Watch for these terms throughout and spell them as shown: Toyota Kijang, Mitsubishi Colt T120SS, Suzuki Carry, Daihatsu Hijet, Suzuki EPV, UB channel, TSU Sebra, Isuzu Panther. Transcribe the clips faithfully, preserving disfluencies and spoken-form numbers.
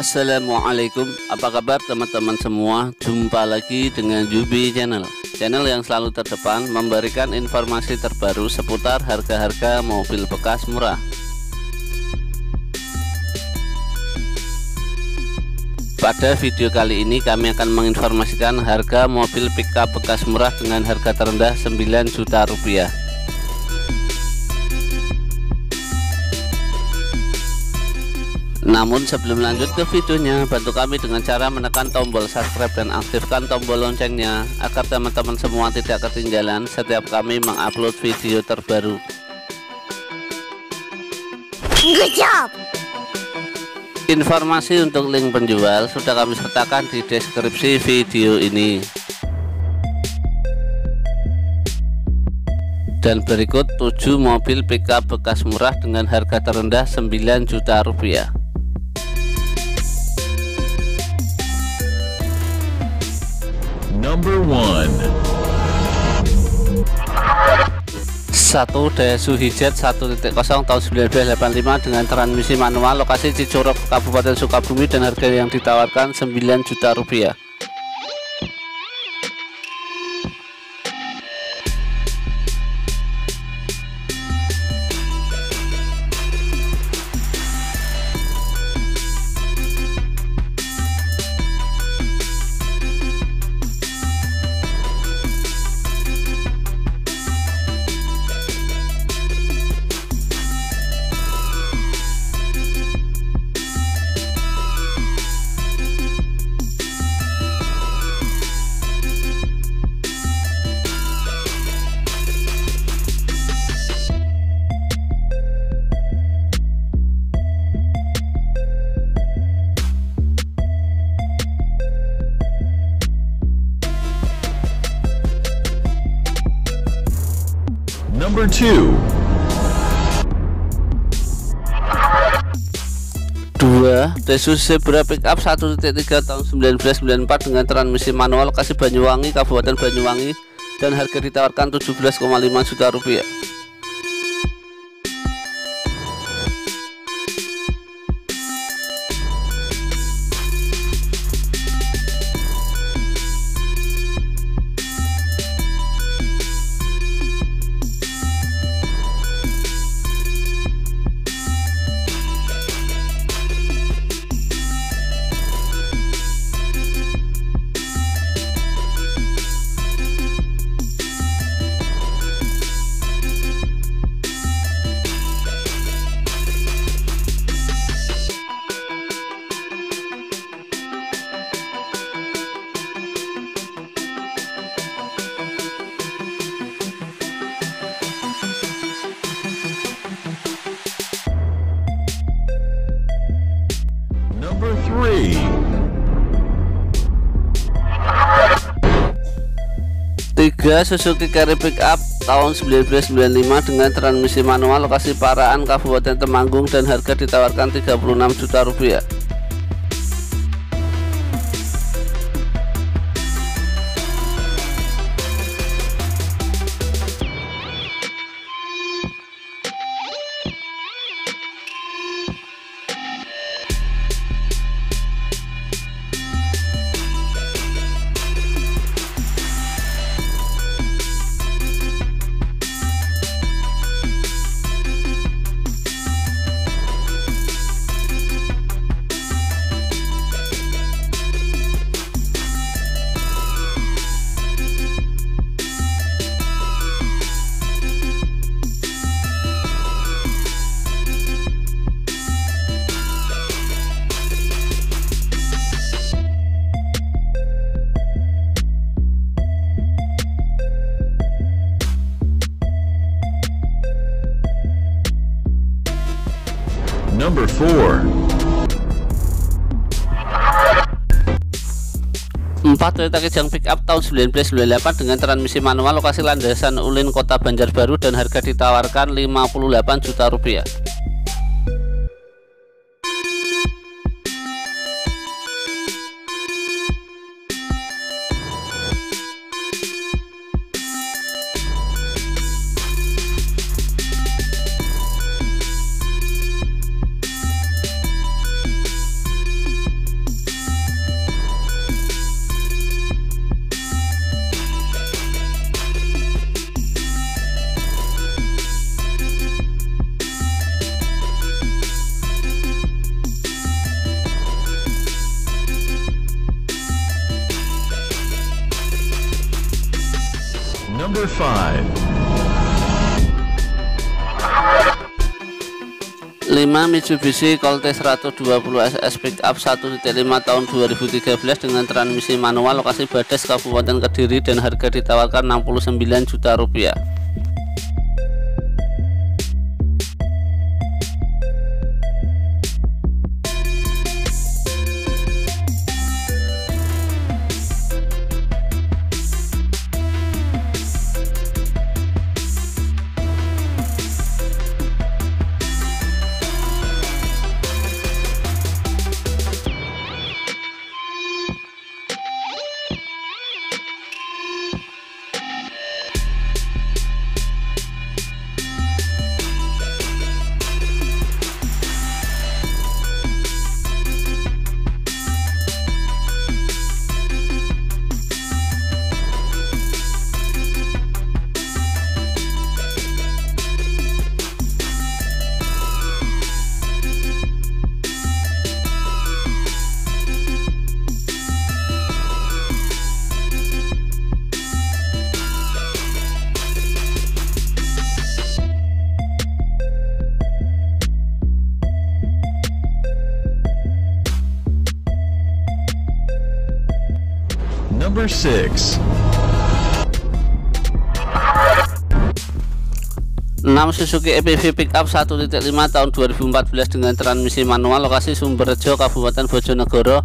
Assalamualaikum, apa kabar teman-teman semua? Jumpa lagi dengan U B channel, channel yang selalu terdepan memberikan informasi terbaru seputar harga-harga mobil bekas murah. Pada video kali ini kami akan menginformasikan harga mobil pickup bekas murah dengan harga terendah sembilan juta rupiah. Namun sebelum lanjut ke videonya, bantu kami dengan cara menekan tombol subscribe dan aktifkan tombol loncengnya agar teman-teman semua tidak ketinggalan setiap kami mengupload video terbaru. Good job. Informasi untuk link penjual sudah kami sertakan di deskripsi video ini. Dan berikut tujuh mobil pickup bekas murah dengan harga terendah sembilan juta rupiah. Number one. Satu Daihatsu Hijet satu titik nol tahun seribu sembilan ratus delapan puluh lima dengan transmisi manual, lokasi Cicurug, Kabupaten Sukabumi, dan harga yang ditawarkan sembilan juta rupiah. Number two. Dua T S U Sebra pickup satu titik tiga tahun seribu sembilan ratus sembilan puluh empat dengan transmisi manual, lokasi Banyuwangi, Kabupaten Banyuwangi, dan harga ditawarkan tujuh belas koma lima juta rupiah. Tiga Suzuki Carry pickup tahun seribu sembilan ratus sembilan puluh lima dengan transmisi manual, lokasi Paraan, Kabupaten Temanggung, dan harga ditawarkan tiga puluh enam juta rupiah. Number four. Empat Toyota Kijang pickup tahun seribu sembilan ratus sembilan puluh delapan dengan transmisi manual, lokasi Landasan Ulin, Kota Banjarbaru, dan harga ditawarkan lima puluh delapan juta rupiah. Number five. lima Mitsubishi Colt T seratus dua puluh S S Pickup satu koma lima tahun dua ribu tiga belas dengan transmisi manual, lokasi Bades, Kabupaten Kediri, dan harga ditawarkan enam puluh sembilan juta rupiah. Number six. enam Suzuki E P V Pickup satu koma lima tahun dua ribu empat belas dengan transmisi manual, lokasi Sumberjo, Kabupaten Bojonegoro,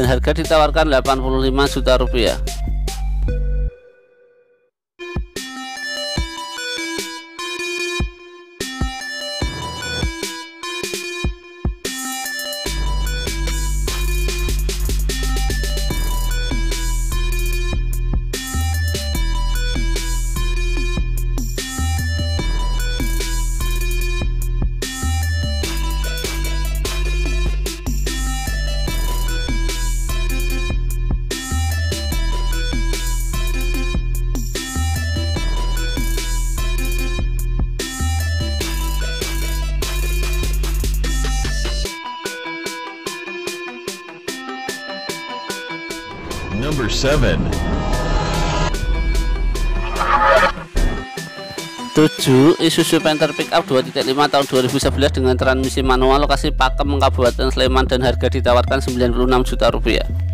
dan harga ditawarkan delapan puluh lima juta rupiah. Number seven. tujuh Isuzu Panther Pickup dua koma lima tahun dua ribu sebelas dengan transmisi manual, lokasi Pakem, Kabupaten Sleman, dan harga ditawarkan sembilan puluh enam juta rupiah.